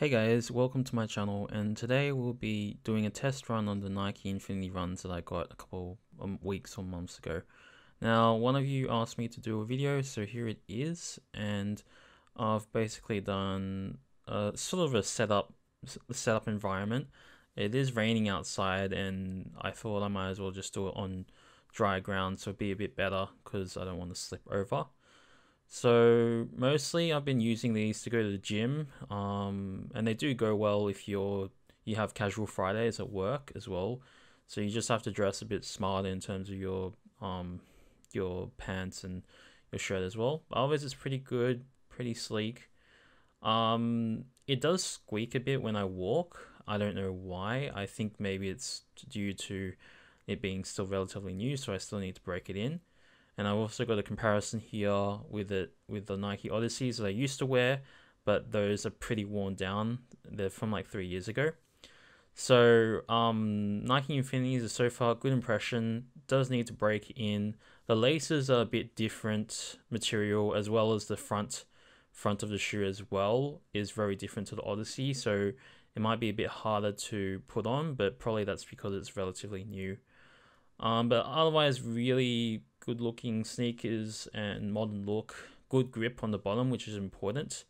Hey guys, welcome to my channel, and today we'll be doing a test run on the Nike Infinity Runs that I got a couple weeks or months ago. Now, one of you asked me to do a video, so here it is, and I've basically done a sort of a setup environment. It is raining outside, and I thought I might as well just do it on dry ground, so it'd be a bit better because I don't want to slip over. So mostly I've been using these to go to the gym, and they do go well if you have casual Fridays at work as well. So you just have to dress a bit smarter in terms of your pants and your shirt as well. But otherwise it's pretty good, pretty sleek. It does squeak a bit when I walk. I don't know why. I think maybe it's due to it being still relatively new, so I still need to break it in. And I've also got a comparison here with the Nike Odysseys that I used to wear, but those are pretty worn down. They're from like 3 years ago. So Nike Infinities are so far good impression. Does need to break in. The laces are a bit different material, as well as the front of the shoe as well is very different to the Odyssey. So it might be a bit harder to put on, but probably that's because it's relatively new. But otherwise, really good looking sneakers and modern look. Good grip on the bottom, which is important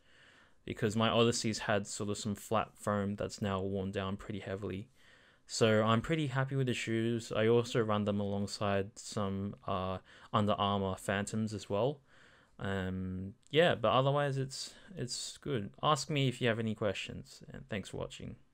because my Odysseys had sort of some flat foam that's now worn down pretty heavily. So I'm pretty happy with the shoes. I also run them alongside some Under Armour Phantoms as well. Yeah, but otherwise it's good. Ask me if you have any questions, and thanks for watching.